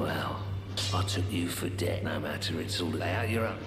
Well, I took you for dead. No matter, it's all out your own.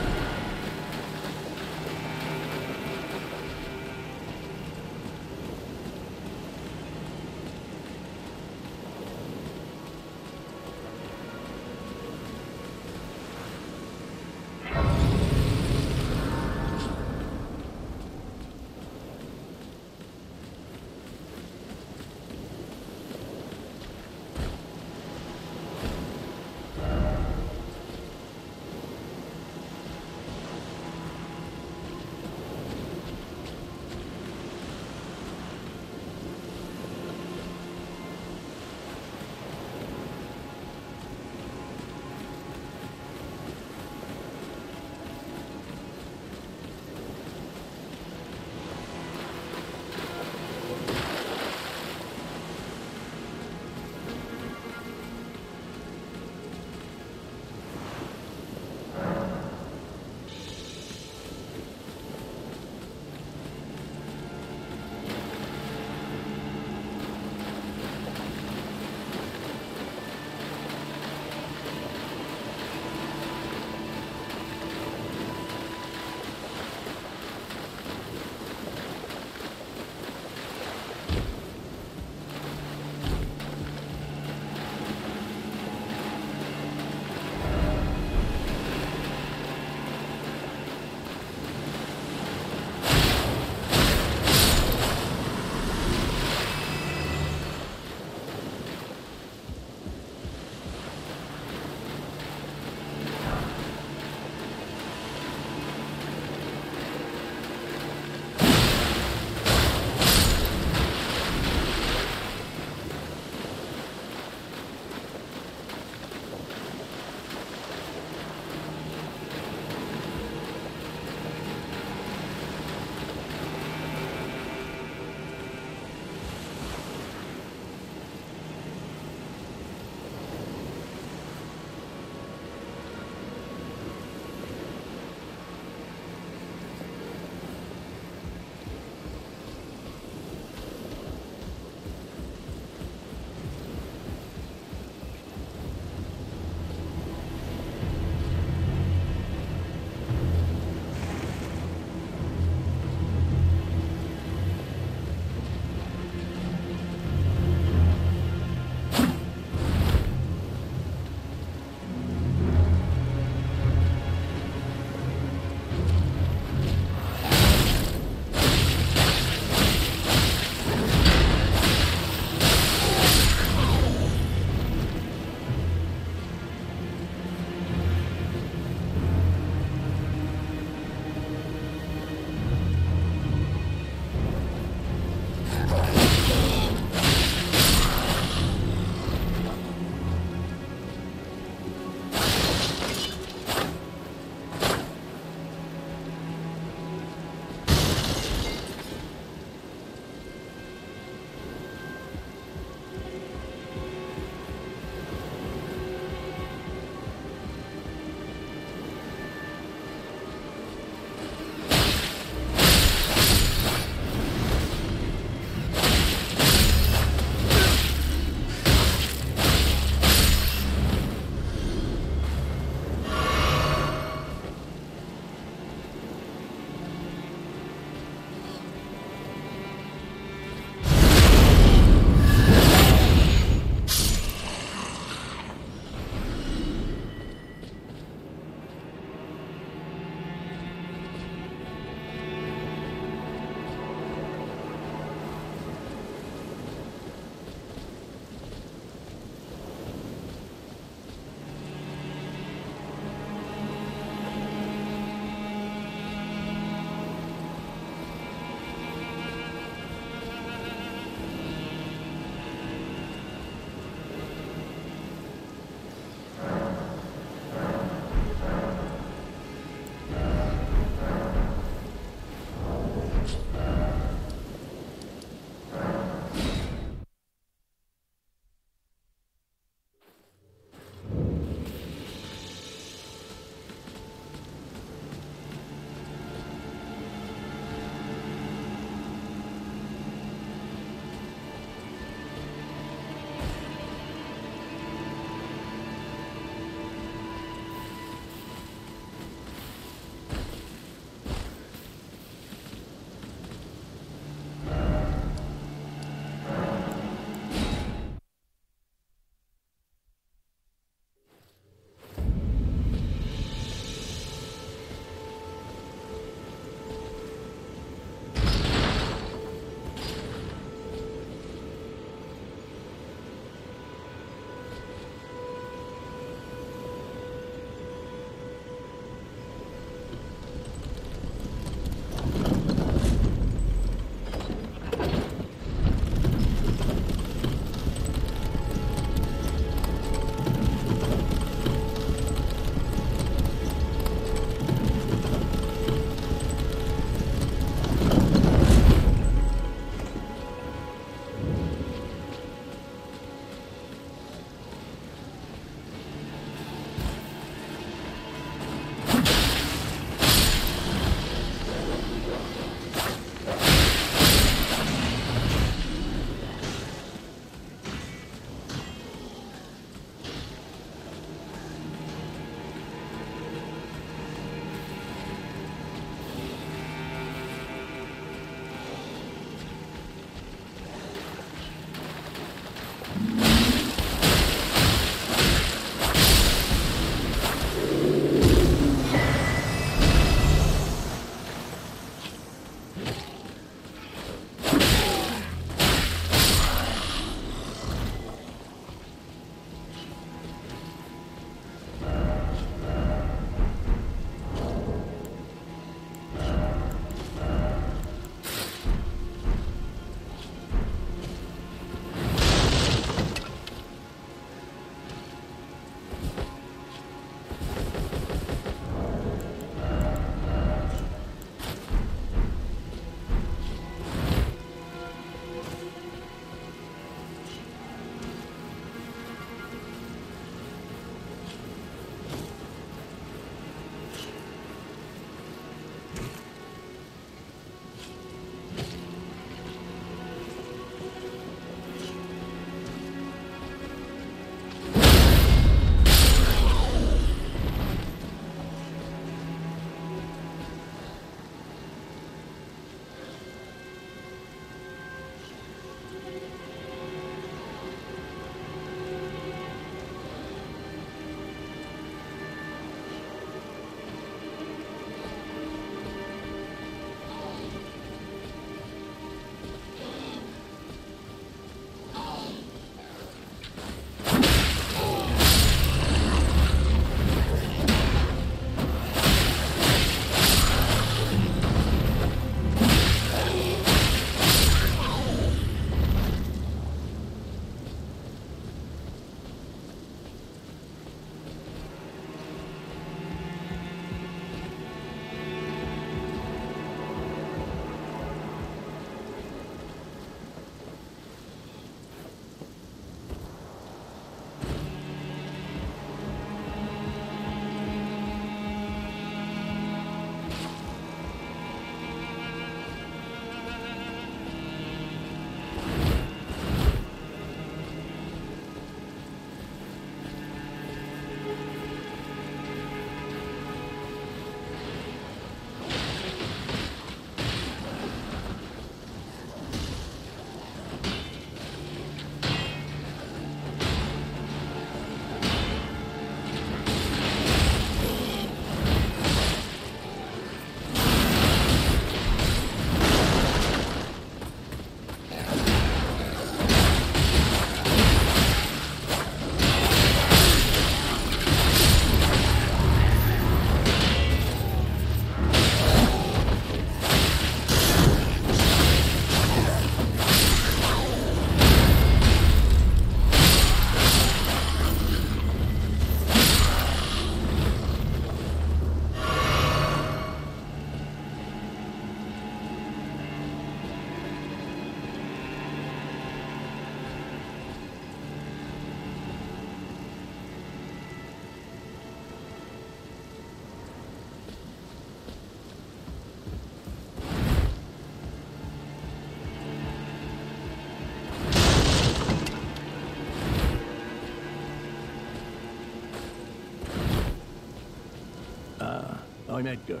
I'm Edgar,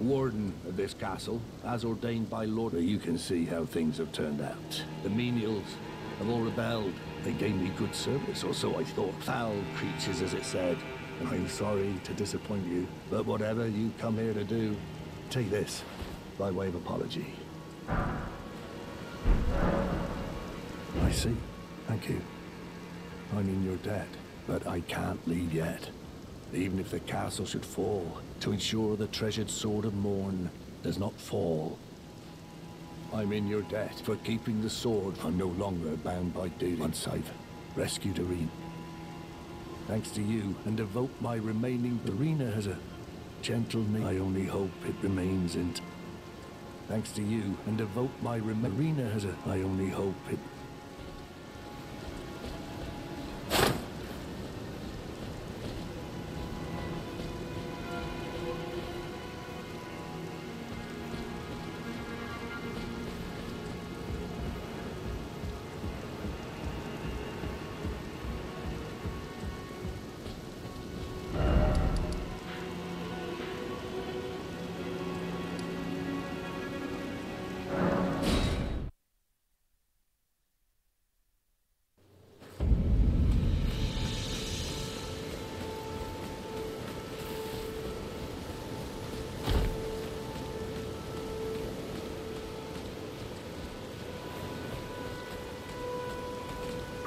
warden of this castle, as ordained by Lord. You can see how things have turned out. The menials have all rebelled. They gave me good service, or so I thought. Foul creatures, as it said. And I'm sorry to disappoint you, but whatever you come here to do, take this by way of apology. I see. Thank you. I mean, you're dead, but I can't leave yet. Even if the castle should fall, to ensure the treasured sword of Morn does not fall. I'm in your debt for keeping the sword. I'm no longer bound by duty. Once I've rescued Irina, thanks to you, and devote my remaining... Irina has a gentle name. I only hope it remains in... Thanks to you, and devote my remaining... Irina has a... I only hope it...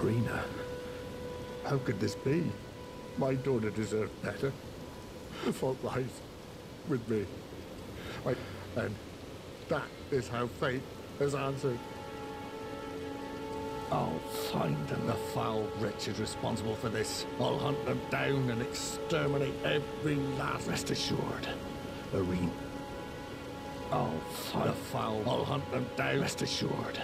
Irina, how could this be? My daughter deserved better. The fault lies with me. And that is how fate has answered. I'll find them, the foul wretches responsible for this. I'll hunt them down and exterminate every last. Rest assured, Irina. I'll hunt them down. Rest assured.